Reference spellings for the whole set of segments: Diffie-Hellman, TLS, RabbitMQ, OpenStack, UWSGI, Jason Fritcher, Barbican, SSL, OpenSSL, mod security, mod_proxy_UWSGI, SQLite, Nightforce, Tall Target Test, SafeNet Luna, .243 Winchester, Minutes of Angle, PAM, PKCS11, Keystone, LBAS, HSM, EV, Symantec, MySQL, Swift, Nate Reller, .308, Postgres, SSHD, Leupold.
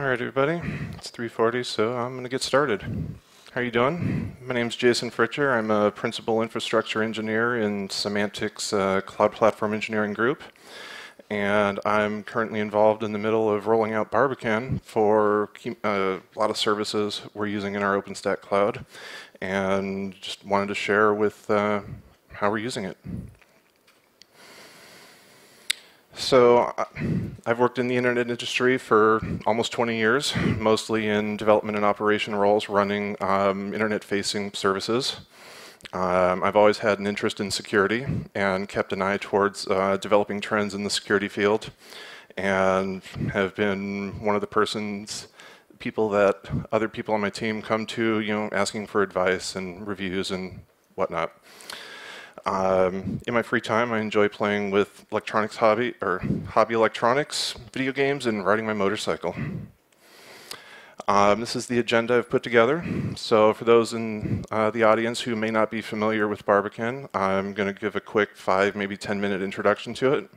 All right, everybody, it's 3:40, so I'm going to get started. How are you doing? My name's Jason Fritcher. I'm a principal infrastructure engineer in Symantec's Cloud Platform Engineering group, and I'm currently involved in the middle of rolling out Barbican for a lot of services we're using in our OpenStack cloud, and just wanted to share with how we're using it. So I've worked in the internet industry for almost 20 years, mostly in development and operation roles running internet-facing services. I've always had an interest in security and kept an eye towards developing trends in the security field, and have been one of the people that other people on my team come to, you know, asking for advice and reviews and whatnot. In my free time, I enjoy playing with hobby electronics, video games, and riding my motorcycle. This is the agenda I've put together. So for those in the audience who may not be familiar with Barbican, I'm going to give a quick 5, maybe 10-minute introduction to it.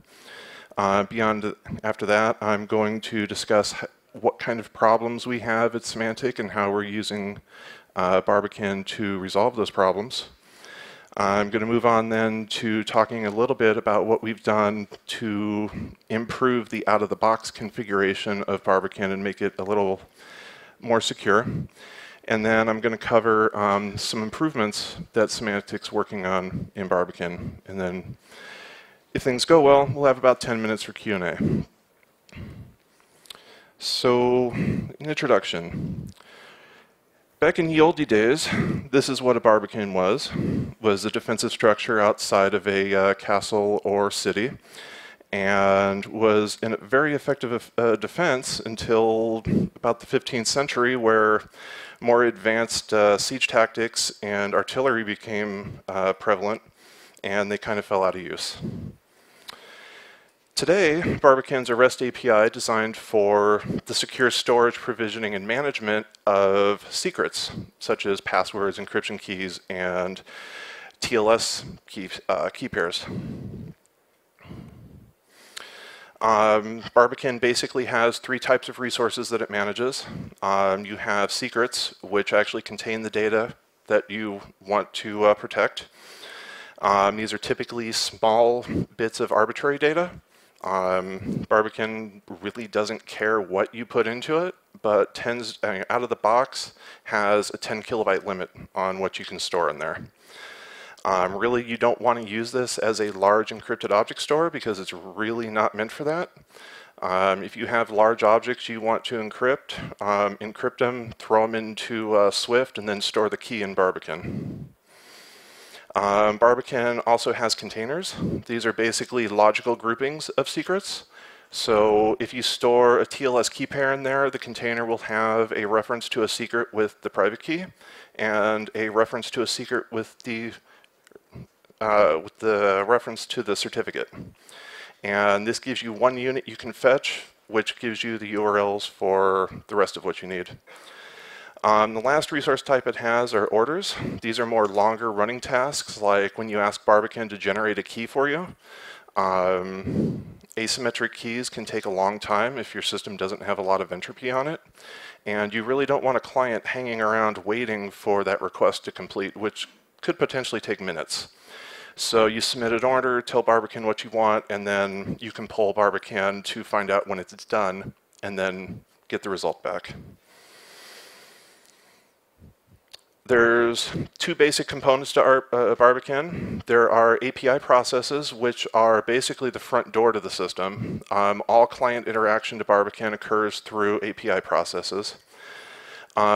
After that, I'm going to discuss what kind of problems we have at Symantec and how we're using Barbican to resolve those problems. I'm going to move on then to talking a little bit about what we've done to improve the out-of-the-box configuration of Barbican and make it a little more secure. And then I'm going to cover some improvements that Symantec's working on in Barbican. And then if things go well, we'll have about 10 minutes for Q&A. So, an introduction. Back in the oldie days, this is what a barbican was a defensive structure outside of a castle or city, and was a very effective defense until about the 15th century, where more advanced siege tactics and artillery became prevalent, and they kind of fell out of use. Today, Barbican's a REST API designed for the secure storage, provisioning, and management of secrets, such as passwords, encryption keys, and TLS key pairs. Barbican basically has 3 types of resources that it manages. You have secrets, which actually contain the data that you want to protect. These are typically small bits of arbitrary data. Barbican really doesn't care what you put into it, but out of the box has a 10-kilobyte limit on what you can store in there. Really, you don't want to use this as a large encrypted object store because it's really not meant for that. If you have large objects you want to encrypt them, throw them into Swift, and then store the key in Barbican. Barbican also has containers. These are basically logical groupings of secrets. So if you store a TLS key pair in there, the container will have a reference to a secret with the private key and a reference to a secret with the reference to the certificate. And this gives you one unit you can fetch, which gives you the URLs for the rest of what you need. The last resource type it has are orders. These are more longer running tasks, like when you ask Barbican to generate a key for you. Asymmetric keys can take a long time if your system doesn't have a lot of entropy on it. And you really don't want a client hanging around waiting for that request to complete, which could potentially take minutes. So you submit an order, tell Barbican what you want, and then you can pull Barbican to find out when it's done, and then get the result back. There's 2 basic components to Barbican. There are API processes, which are basically the front door to the system. All client interaction to Barbican occurs through API processes.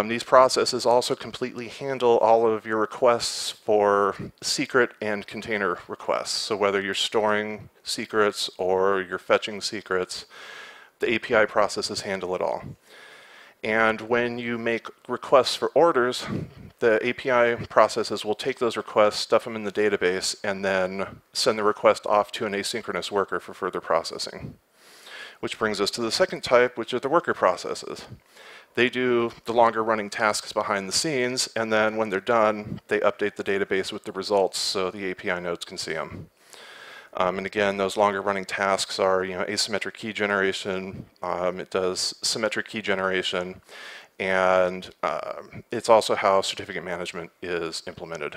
These processes also completely handle all of your requests for secret and container requests. So whether you're storing secrets or you're fetching secrets, the API processes handle it all. And when you make requests for orders, the API processes will take those requests, stuff them in the database, and then send the request off to an asynchronous worker for further processing. Which brings us to the second type, which are the worker processes. They do the longer running tasks behind the scenes, and then when they're done, they update the database with the results so the API nodes can see them. And again, those longer running tasks are, asymmetric key generation. It does symmetric key generation. And it's also how certificate management is implemented.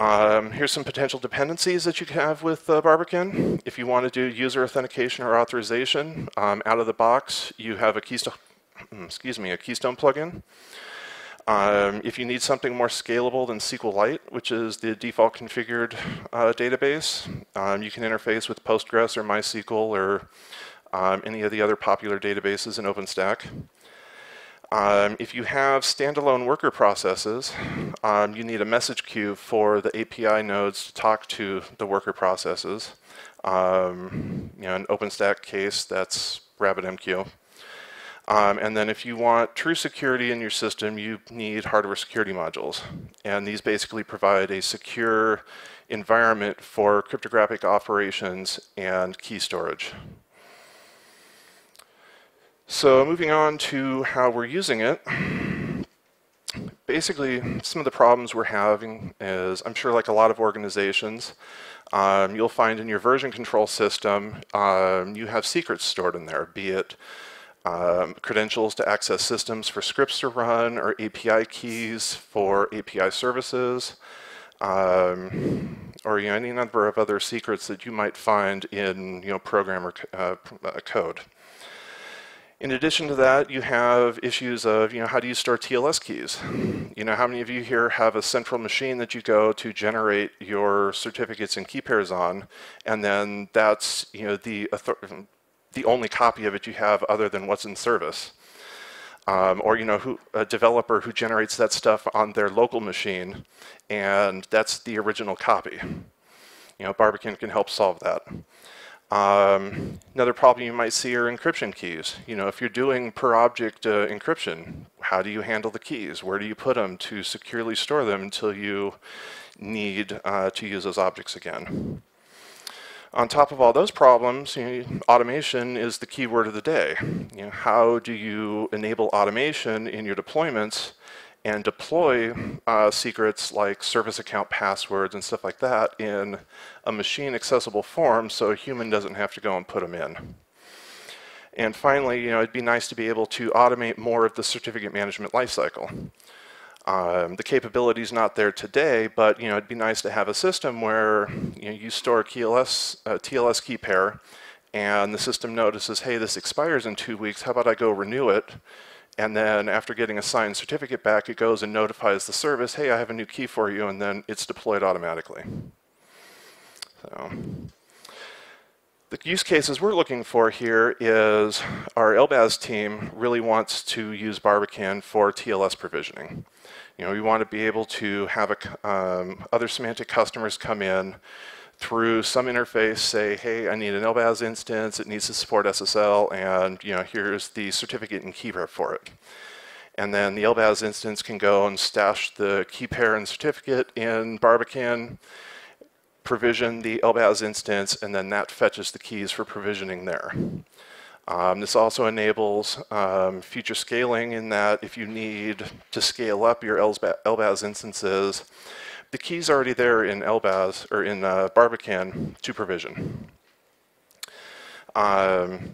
Here's some potential dependencies that you can have with Barbican. If you want to do user authentication or authorization, out of the box, you have a Keystone, Keystone plugin. If you need something more scalable than SQLite, which is the default configured database, you can interface with Postgres or MySQL or any of the other popular databases in OpenStack. If you have standalone worker processes, you need a message queue for the API nodes to talk to the worker processes. In OpenStack case, that's RabbitMQ. And then if you want true security in your system, you need hardware security modules. And these basically provide a secure environment for cryptographic operations and key storage. So moving on to how we're using it. Basically, some of the problems we're having is, I'm sure like a lot of organizations, you'll find in your version control system, you have secrets stored in there, be it credentials to access systems for scripts to run, or API keys for API services, or any number of other secrets that you might find in program or code. In addition to that, you have issues of how do you store TLS keys? How many of you here have a central machine that you go to generate your certificates and key pairs on, and then that's the only copy of it you have other than what's in service. Or a developer who generates that stuff on their local machine, and that's the original copy. Barbican can help solve that. Another problem you might see are encryption keys. If you're doing per object encryption, how do you handle the keys? Where do you put them to securely store them until you need to use those objects again? On top of all those problems, automation is the key word of the day. How do you enable automation in your deployments and deploy secrets like service account passwords and stuff like that in a machine accessible form so a human doesn't have to go and put them in? And finally, it'd be nice to be able to automate more of the certificate management lifecycle. The capability's not there today, but it'd be nice to have a system where you store a TLS key pair, and the system notices, hey, this expires in 2 weeks, how about I go renew it? And then after getting a signed certificate back, it goes and notifies the service, hey, I have a new key for you, and then it's deployed automatically. So the use cases we're looking for here is our LBAS team really wants to use Barbican for TLS provisioning. We want to be able to have other Symantec customers come in through some interface, say, hey, I need an LBAS instance, it needs to support SSL, and here's the certificate and key pair for it. And then the LBAS instance can go and stash the key pair and certificate in Barbican, provision the LBAS instance, and then that fetches the keys for provisioning there. This also enables future scaling in that if you need to scale up your LBAS instances, the key's already there in LBAS or in Barbican to provision.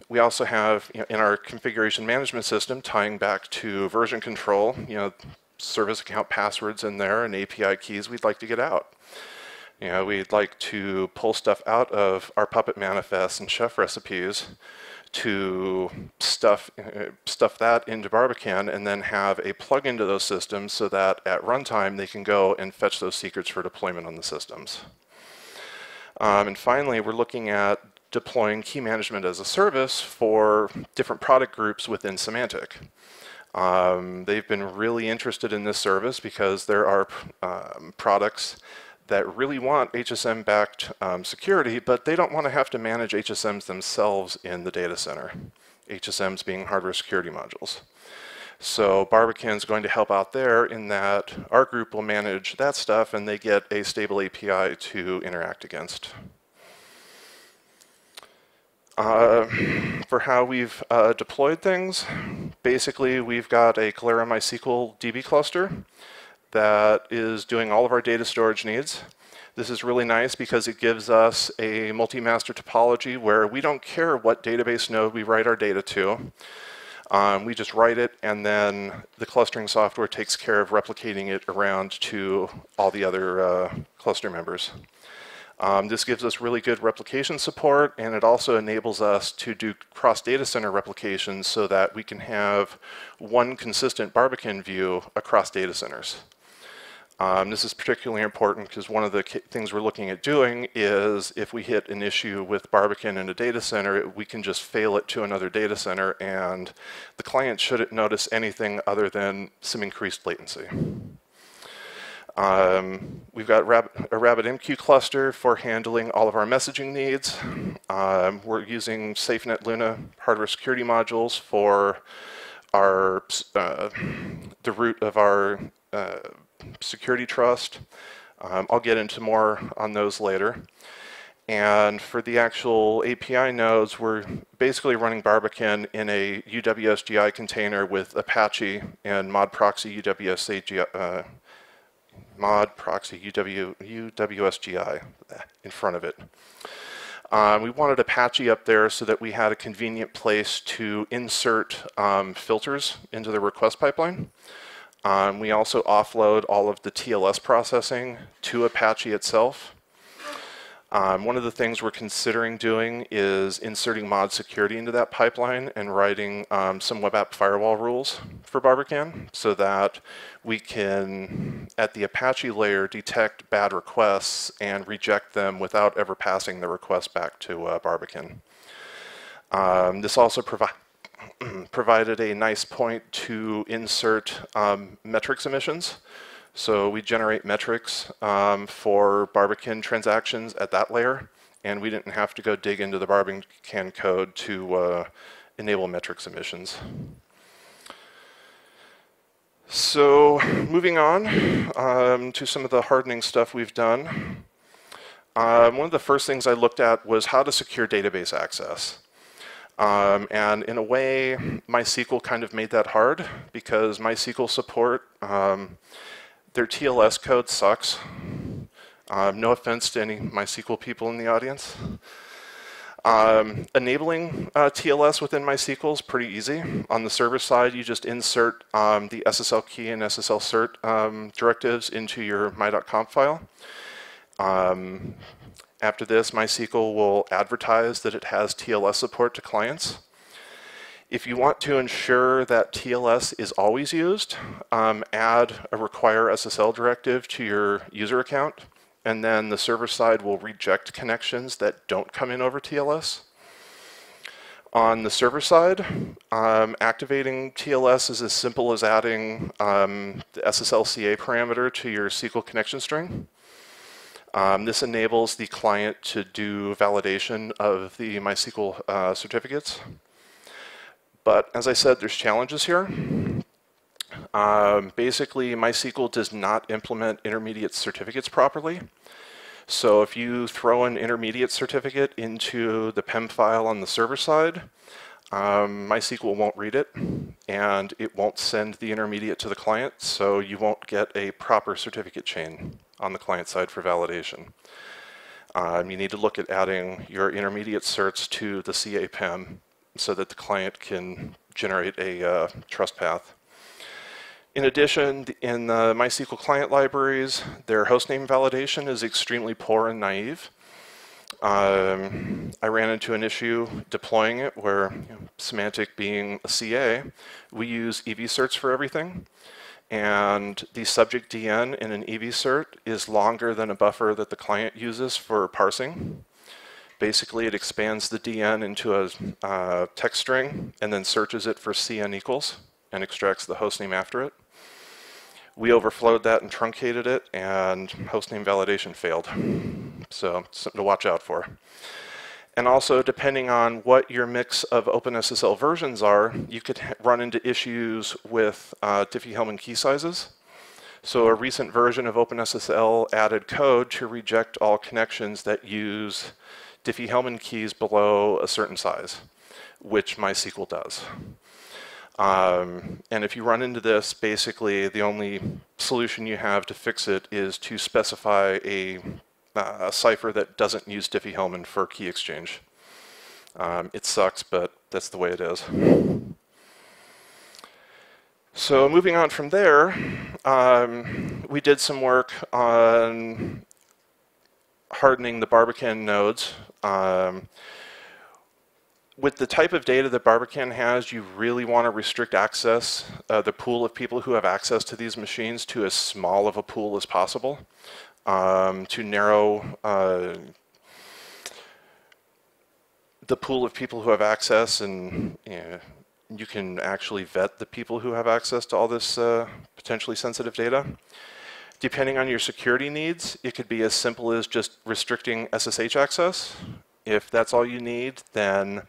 We also have in our configuration management system, tying back to version control, service account passwords in there and API keys we'd like to get out. We'd like to pull stuff out of our Puppet manifests and chef recipes to stuff that into Barbican and then have a plug-in to those systems so that at runtime they can go and fetch those secrets for deployment on the systems. And finally, we're looking at deploying key management as a service for different product groups within Symantec. They've been really interested in this service because there are products that really want HSM-backed security, but they don't want to have to manage HSMs themselves in the data center, HSMs being hardware security modules. So Barbican's going to help out there in that our group will manage that stuff and they get a stable API to interact against. For how we've deployed things, basically we've got a Kalera MySQL DB cluster that is doing all of our data storage needs. This is really nice because it gives us a multi-master topology where we don't care what database node we write our data to. We just write it, and then the clustering software takes care of replicating it around to all the other cluster members. This gives us really good replication support, and it also enables us to do cross-data center replication so that we can have one consistent Barbican view across data centers. This is particularly important because one of the things we're looking at doing is if we hit an issue with Barbican in a data center, we can just fail it to another data center, and the client shouldn't notice anything other than some increased latency. We've got a RabbitMQ cluster for handling all of our messaging needs. We're using SafeNet Luna hardware security modules for our, the root of our security trust. I'll get into more on those later. And for the actual API nodes, we're basically running Barbican in a UWSGI container with Apache and mod proxy UWSGI in front of it. We wanted Apache up there so that we had a convenient place to insert filters into the request pipeline. We also offload all of the TLS processing to Apache itself. One of the things we're considering doing is inserting mod security into that pipeline and writing some web app firewall rules for Barbican so that we can, at the Apache layer, detect bad requests and reject them without ever passing the request back to Barbican. This also provided a nice point to insert metrics emissions. So we generate metrics for Barbican transactions at that layer, and we didn't have to go dig into the Barbican code to enable metrics emissions. So moving on to some of the hardening stuff we've done. One of the first things I looked at was how to secure database access. And in a way, MySQL kind of made that hard because MySQL support, their TLS code sucks. No offense to any MySQL people in the audience. Enabling TLS within MySQL is pretty easy. On the server side, you just insert the SSL key and SSL cert directives into your my.conf file. After this, MySQL will advertise that it has TLS support to clients. If you want to ensure that TLS is always used, add a require SSL directive to your user account, and then the server side will reject connections that don't come in over TLS. On the server side, activating TLS is as simple as adding the SSLCA parameter to your SQL connection string. This enables the client to do validation of the MySQL certificates. But as I said, there's challenges here. Basically, MySQL does not implement intermediate certificates properly. So if you throw an intermediate certificate into the PEM file on the server side, MySQL won't read it, and it won't send the intermediate to the client, so you won't get a proper certificate chain on the client side for validation. You need to look at adding your intermediate certs to the CA PEM so that the client can generate a trust path. In addition, in the MySQL client libraries, their hostname validation is extremely poor and naive. I ran into an issue deploying it where, Symantec being a CA, we use EV certs for everything. And the subject DN in an EV cert is longer than a buffer that the client uses for parsing. Basically, it expands the DN into a text string and then searches it for CN equals and extracts the hostname after it. We overflowed that and truncated it, and hostname validation failed. So something to watch out for. And also, depending on what your mix of OpenSSL versions are, you could run into issues with Diffie-Hellman key sizes. So a recent version of OpenSSL added code to reject all connections that use Diffie-Hellman keys below a certain size, which MySQL does. And if you run into this, basically the only solution you have to fix it is to specify a a cipher that doesn't use Diffie-Hellman for key exchange. It sucks, but that's the way it is. So moving on from there, we did some work on hardening the Barbican nodes. With the type of data that Barbican has, you really want to restrict access, the pool of people who have access to these machines, to as small of a pool as possible, to narrow the pool of people who have access, and you can actually vet the people who have access to all this potentially sensitive data. Depending on your security needs, it could be as simple as just restricting SSH access. If that's all you need, then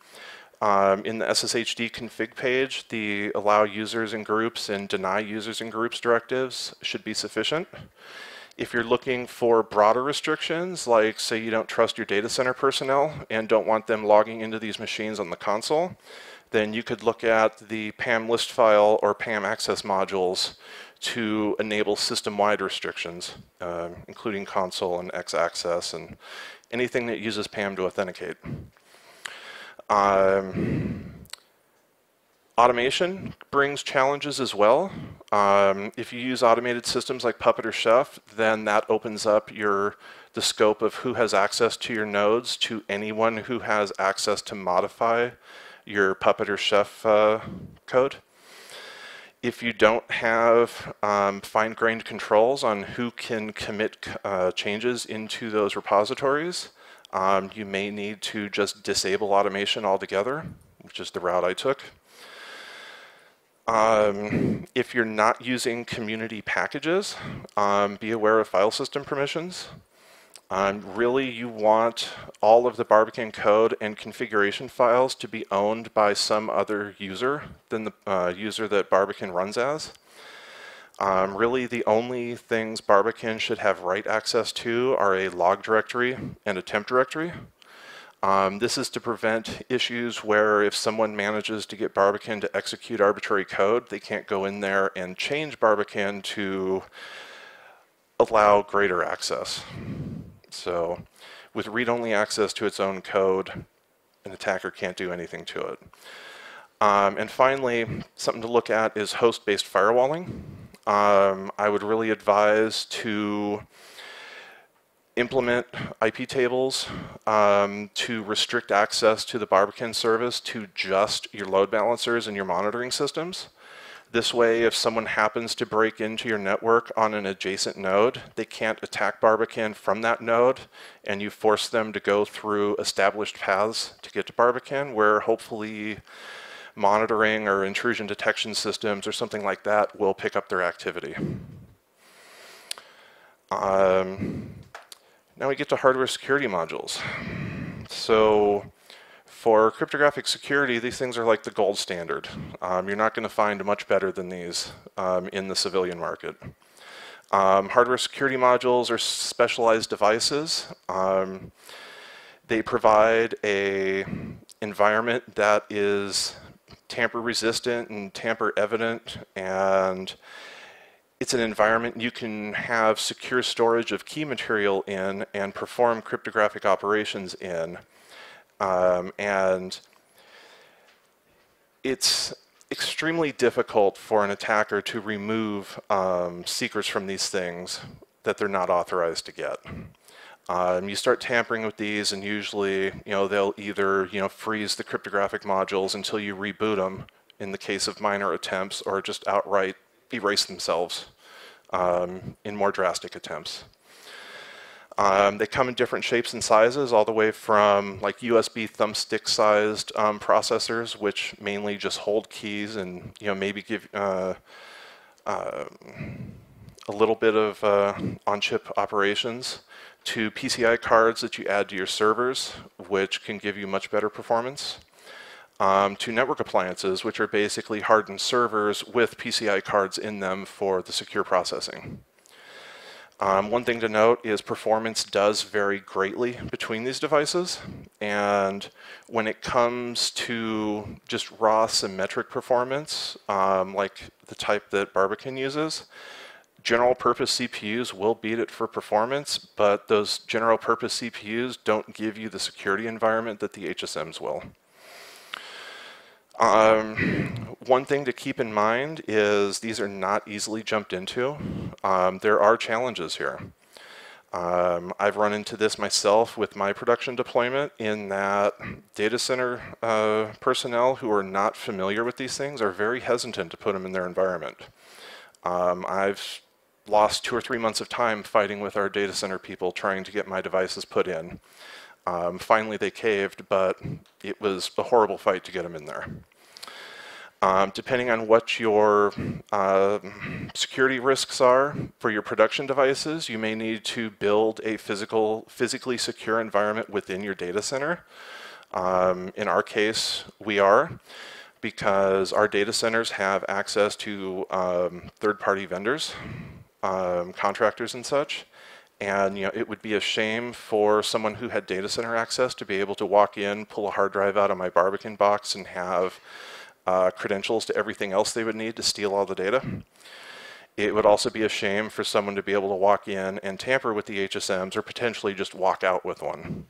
in the SSHD config page, the allow users and groups and deny users and groups directives should be sufficient. If you're looking for broader restrictions, like say you don't trust your data center personnel and don't want them logging into these machines on the console, then you could look at the PAM list file or PAM access modules to enable system-wide restrictions, including console and X access and anything that uses PAM to authenticate. Automation brings challenges as well. If you use automated systems like Puppet or Chef, then that opens up the scope of who has access to your nodes to anyone who has access to modify your Puppet or Chef code. If you don't have fine-grained controls on who can commit changes into those repositories, you may need to just disable automation altogether, which is the route I took. If you're not using community packages, be aware of file system permissions. Really, you want all of the Barbican code and configuration files to be owned by some other user than the user that Barbican runs as. Really, the only things Barbican should have write access to are a log directory and a temp directory. This is to prevent issues where if someone manages to get Barbican to execute arbitrary code, they can't go in there and change Barbican to allow greater access. So with read-only access to its own code, an attacker can't do anything to it. And finally, something to look at is host-based firewalling. I would really advise to implement IP tables to restrict access to the Barbican service to just your load balancers and your monitoring systems. This way, if someone happens to break into your network on an adjacent node, they can't attack Barbican from that node, and you force them to go through established paths to get to Barbican, where hopefully monitoring or intrusion detection systems or something like that will pick up their activity. Now we get to hardware security modules. So for cryptographic security, these things are like the gold standard. You're not going to find much better than these in the civilian market. Hardware security modules are specialized devices. They provide an environment that is tamper-resistant and tamper-evident, and it's an environment you can have secure storage of key material in and perform cryptographic operations in. And it's extremely difficult for an attacker to remove secrets from these things that they're not authorized to get. You start tampering with these, and usually, they'll either freeze the cryptographic modules until you reboot them, in the case of minor attempts, or just outright erase themselves in more drastic attempts. They come in different shapes and sizes, all the way from like USB thumbstick-sized processors, which mainly just hold keys and maybe give a little bit of on-chip operations, to PCI cards that you add to your servers, which can give you much better performance, to network appliances, which are basically hardened servers with PCI cards in them for the secure processing. One thing to note is performance does vary greatly between these devices, and when it comes to just raw symmetric performance, like the type that Barbican uses, General purpose CPUs will beat it for performance, but those general purpose CPUs don't give you the security environment that the HSMs will. One thing to keep in mind is these are not easily jumped into. There are challenges here. I've run into this myself with my production deployment, in that data center personnel who are not familiar with these things are very hesitant to put them in their environment. I've lost 2 or 3 months of time fighting with our data center people trying to get my devices put in. Finally they caved, but it was a horrible fight to get them in there. Depending on what your security risks are for your production devices, you may need to build a physically secure environment within your data center. In our case, we are, because our data centers have access to third-party vendors, contractors and such. And you know, it would be a shame for someone who had data center access to be able to walk in, pull a hard drive out of my Barbican box, and have credentials to everything else they would need to steal all the data. It would also be a shame for someone to be able to walk in and tamper with the HSMs, or potentially just walk out with one.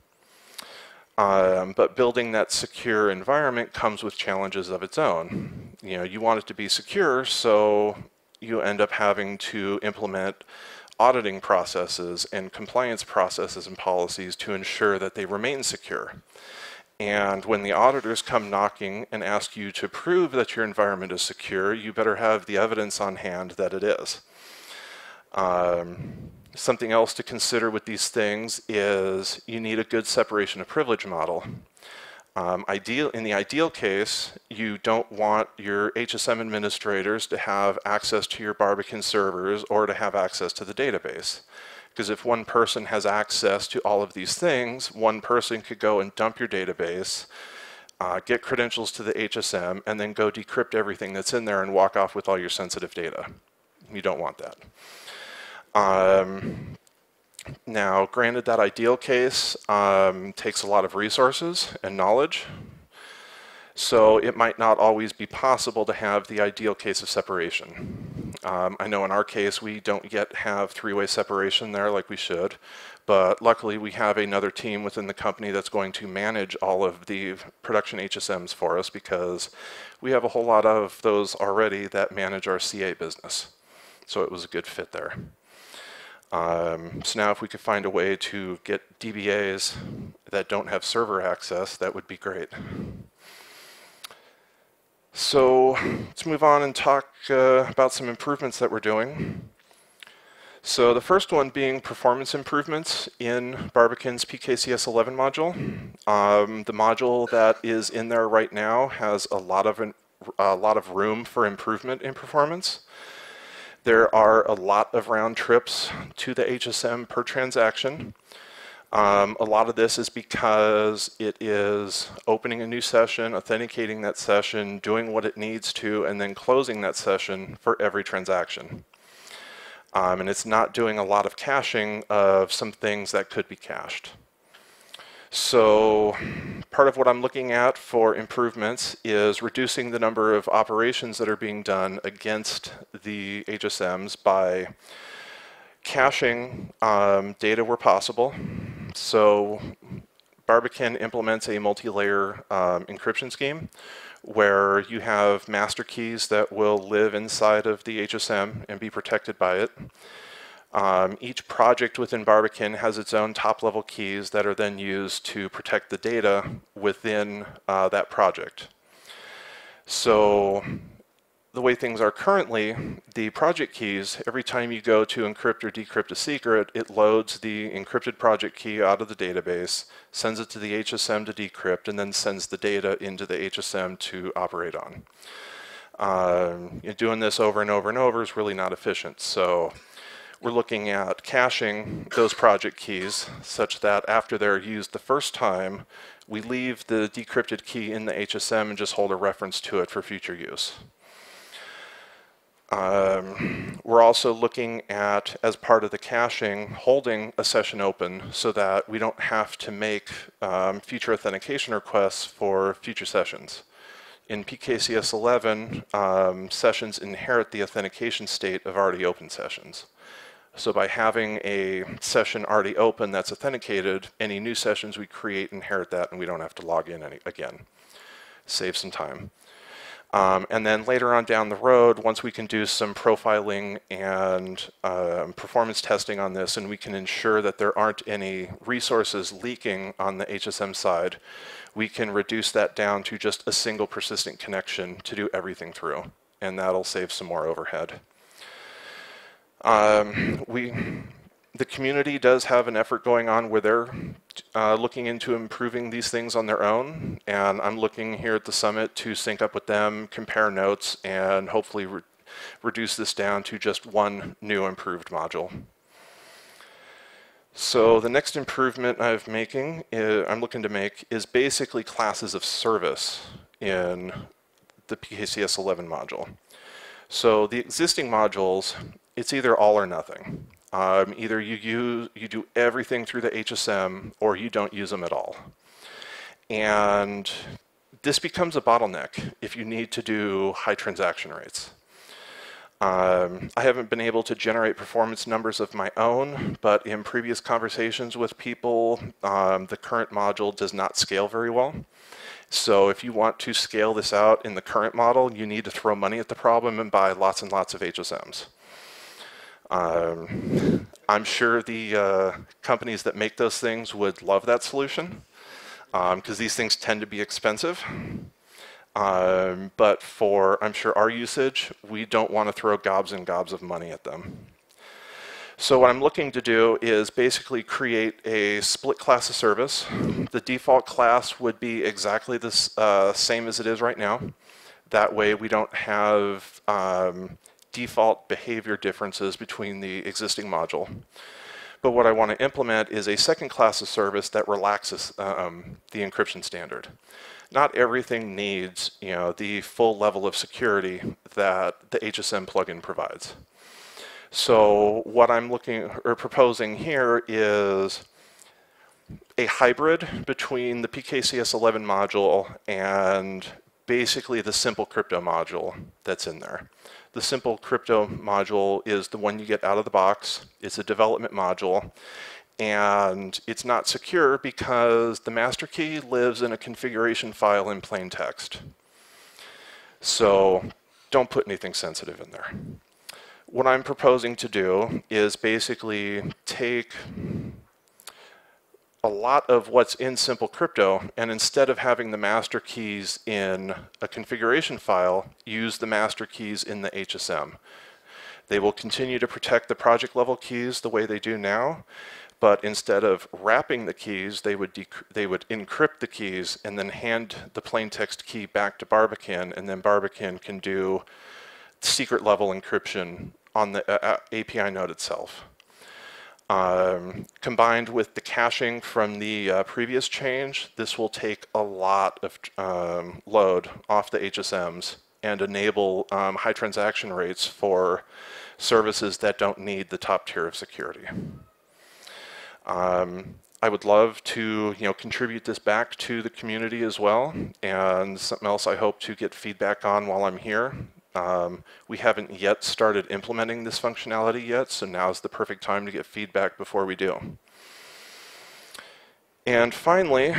But building that secure environment comes with challenges of its own. You know, you want it to be secure, so you end up having to implement auditing processes and compliance processes and policies to ensure that they remain secure. And when the auditors come knocking and ask you to prove that your environment is secure, you better have the evidence on hand that it is. Something else to consider with these things is you need a good separation of privilege model. In the ideal case, you don't want your HSM administrators to have access to your Barbican servers or to have access to the database. Because if one person has access to all of these things, one person could go and dump your database, get credentials to the HSM, and then go decrypt everything that's in there and walk off with all your sensitive data. You don't want that. Now, granted, that ideal case takes a lot of resources and knowledge, so it might not always be possible to have the ideal case of separation. I know in our case we don't yet have three-way separation there like we should, but luckily we have another team within the company that's going to manage all of the production HSMs for us, because we have a whole lot of those already that manage our CA business. So it was a good fit there. So now if we could find a way to get DBAs that don't have server access, that would be great. So let's move on and talk about some improvements that we're doing. So the first one being performance improvements in Barbican's PKCS11 module. The module that is in there right now has a lot of room for improvement in performance. There are a lot of round trips to the HSM per transaction. A lot of this is because it is opening a new session, authenticating that session, doing what it needs to, and then closing that session for every transaction. And it's not doing a lot of caching of some things that could be cached. So part of what I'm looking at for improvements is reducing the number of operations that are being done against the HSMs by caching data where possible. So Barbican implements a multi-layer encryption scheme where you have master keys that will live inside of the HSM and be protected by it. Each project within Barbican has its own top-level keys that are then used to protect the data within that project. So the way things are currently, the project keys, every time you go to encrypt or decrypt a secret, it loads the encrypted project key out of the database, sends it to the HSM to decrypt, and then sends the data into the HSM to operate on. Doing this over and over and over is really not efficient, so we're looking at caching those project keys such that after they're used the first time, we leave the decrypted key in the HSM and just hold a reference to it for future use. We're also looking at, as part of the caching, holding a session open so that we don't have to make future authentication requests for future sessions. in PKCS11, sessions inherit the authentication state of already open sessions. So by having a session already open that's authenticated, any new sessions we create inherit that, and we don't have to log in again. Save some time. And then later on down the road, once we can do some profiling and performance testing on this, and we can ensure that there aren't any resources leaking on the HSM side, we can reduce that down to just a single persistent connection to do everything through, and that'll save some more overhead. The community does have an effort going on where they're looking into improving these things on their own, and I'm looking here at the summit to sync up with them, compare notes, and hopefully reduce this down to just one new improved module. So the next improvement I'm looking to make is basically classes of service in the PKCS11 module. So the existing modules, it's either all or nothing. Either you do everything through the HSM, or you don't use them at all. And this becomes a bottleneck if you need to do high transaction rates. I haven't been able to generate performance numbers of my own, but in previous conversations with people, the current module does not scale very well. So if you want to scale this out in the current model, you need to throw money at the problem and buy lots of HSMs. I'm sure the companies that make those things would love that solution, because these things tend to be expensive. But for, I'm sure, our usage, we don't want to throw gobs and gobs of money at them. So what I'm looking to do is basically create a split class of service. The default class would be exactly the same as it is right now. That way we don't have default behavior differences between the existing module. But what I want to implement is a second class of service that relaxes the encryption standard. Not everything needs, you know, the full level of security that the HSM plugin provides. So what I'm proposing here is a hybrid between the PKCS11 module and basically the simple crypto module that's in there. The simple crypto module is the one you get out of the box. It's a development module, and it's not secure because the master key lives in a configuration file in plain text. So don't put anything sensitive in there. What I'm proposing to do is basically take a lot of what's in simple crypto, and instead of having the master keys in a configuration file, use the master keys in the HSM. They will continue to protect the project level keys the way they do now, but instead of wrapping the keys, they would encrypt the keys and then hand the plain text key back to Barbican, and then Barbican can do secret level encryption on the API node itself. Combined with the caching from the previous change, this will take a lot of load off the HSMs and enable high transaction rates for services that don't need the top tier of security. I would love to, contribute this back to the community as well, and something else I hope to get feedback on while I'm here. We haven't yet started implementing this functionality yet, so now's the perfect time to get feedback before we do. And finally,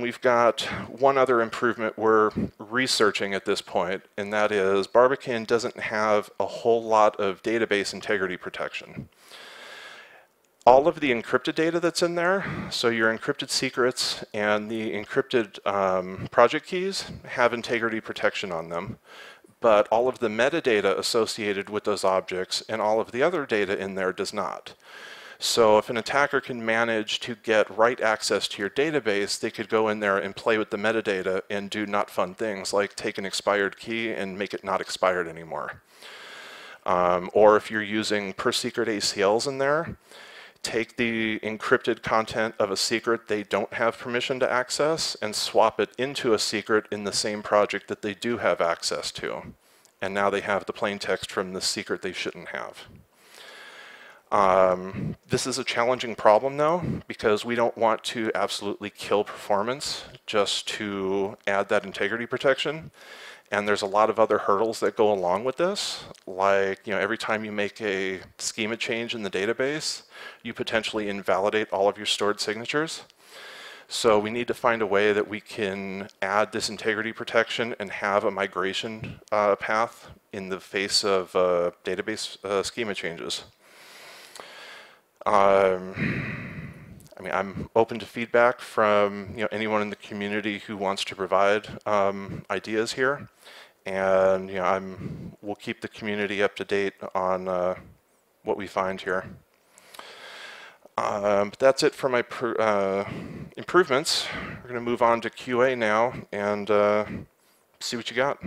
we've got one other improvement we're researching at this point, and that is Barbican doesn't have a whole lot of database integrity protection. All of the encrypted data that's in there, so your encrypted secrets and the encrypted project keys, have integrity protection on them. But all of the metadata associated with those objects and all of the other data in there does not. So if an attacker can manage to get write access to your database, they could go in there and play with the metadata and do not fun things like take an expired key and make it not expired anymore. Or if you're using per secret ACLs in there, take the encrypted content of a secret they don't have permission to access and swap it into a secret in the same project that they do have access to. And now they have the plain text from the secret they shouldn't have. This is a challenging problem though, because we don't want to absolutely kill performance just to add that integrity protection. And there's a lot of other hurdles that go along with this. Like, you know, every time you make a schema change in the database, you potentially invalidate all of your stored signatures. So we need to find a way that we can add this integrity protection and have a migration path in the face of database schema changes. I mean, I'm open to feedback from anyone in the community who wants to provide ideas here, and we'll keep the community up to date on what we find here. But that's it for my improvements. We're going to move on to QA now and see what you got.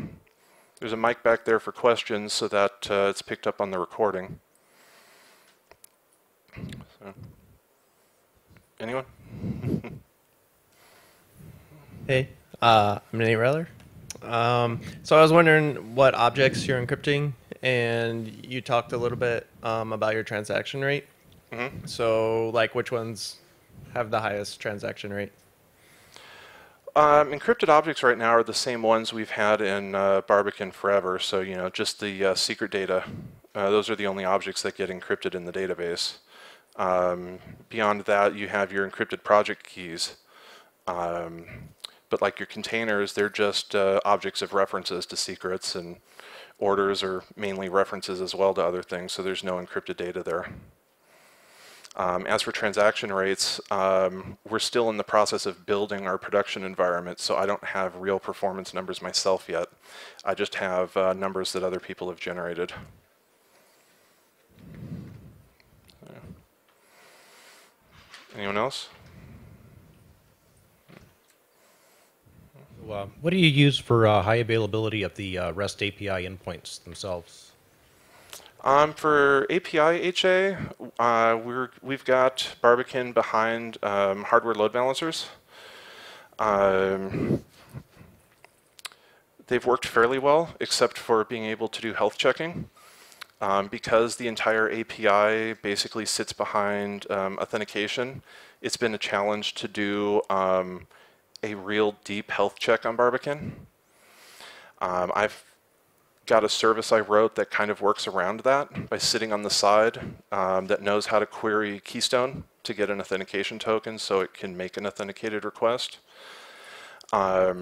There's a mic back there for questions so that it's picked up on the recording. So. Anyone? Hey, I'm Nate Reller. So I was wondering what objects you're encrypting, and you talked a little bit about your transaction rate. Mm-hmm. So, like, which ones have the highest transaction rate? Encrypted objects right now are the same ones we've had in Barbican forever. So, just the secret data. Those are the only objects that get encrypted in the database. Beyond that, you have your encrypted project keys, but like your containers, they're just objects of references to secrets, and orders are mainly references as well to other things, so there's no encrypted data there. As for transaction rates, we're still in the process of building our production environment, so I don't have real performance numbers myself yet. I just have numbers that other people have generated. Anyone else? So, what do you use for high availability of the REST API endpoints themselves? For API HA, we've got Barbican behind hardware load balancers. They've worked fairly well, except for being able to do health checking. Because the entire API basically sits behind authentication, it's been a challenge to do a real deep health check on Barbican. I've got a service I wrote that kind of works around that by sitting on the side that knows how to query Keystone to get an authentication token so it can make an authenticated request. But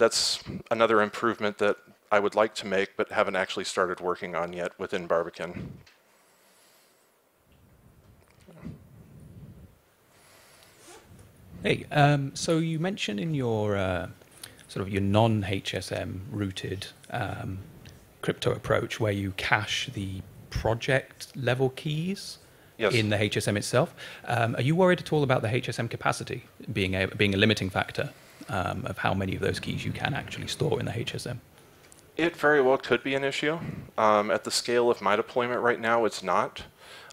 that's another improvement that I would like to make, but haven't actually started working on yet within Barbican. Hey, so you mentioned in your sort of your non-HSM rooted crypto approach where you cache the project level keys. Yes. In the HSM itself. Are you worried at all about the HSM capacity being a limiting factor of how many of those keys you can actually store in the HSM? It very well could be an issue. At the scale of my deployment right now, it's not.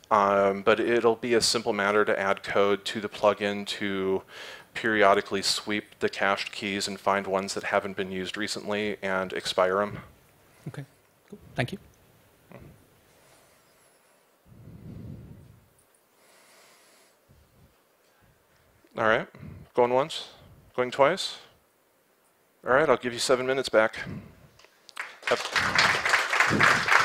But it'll be a simple matter to add code to the plugin to periodically sweep the cached keys and find ones that haven't been used recently and expire them. OK, cool. Thank you. All right, going once, going twice. All right, I'll give you 7 minutes back. Thank you.